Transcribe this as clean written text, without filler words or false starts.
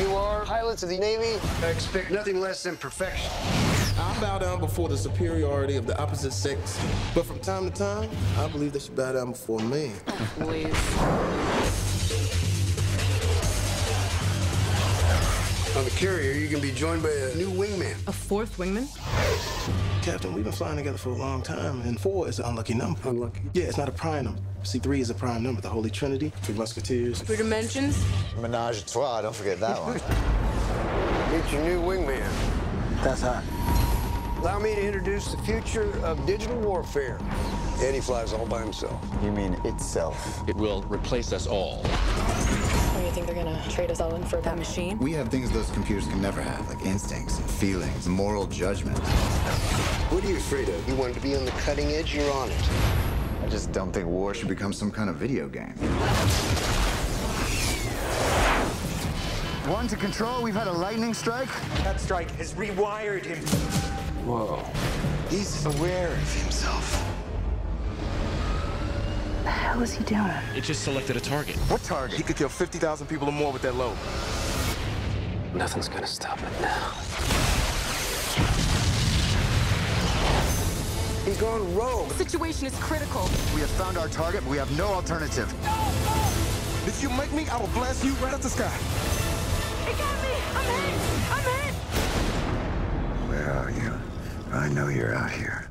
You are pilots of the Navy. I expect nothing less than perfection. I bow down before the superiority of the opposite sex, but from time to time, I believe they should bow down before me. Oh, please. On the carrier, you can be joined by a new wingman. A fourth wingman? Captain, we've been flying together for a long time, and 4 is an unlucky number. Unlucky? Yeah, it's not a prime number. See, 3 is a prime number. The Holy Trinity, 3 Musketeers. 3 dimensions? Menage a trois, don't forget that one. Meet your new wingman. That's hot. Allow me to introduce the future of digital warfare. And he flies all by himself. You mean itself? It will replace us all. You think they're gonna trade us all in for that machine? We have things those computers can never have, like instincts and feelings, moral judgment. What are you afraid of? You wanted to be on the cutting edge, you're on it. I just don't think war should become some kind of video game. One to control, we've had a lightning strike. That strike has rewired him. Whoa. He's aware of himself. What the hell is he doing? It just selected a target. What target? He could kill 50,000 people or more with that load. Nothing's gonna stop it now. He's gone rogue. The situation is critical. We have found our target, but we have no alternative. No, no! If you make me, I will blast you right out the sky. It got me! I'm hit! I'm hit! Where are you? I know you're out here.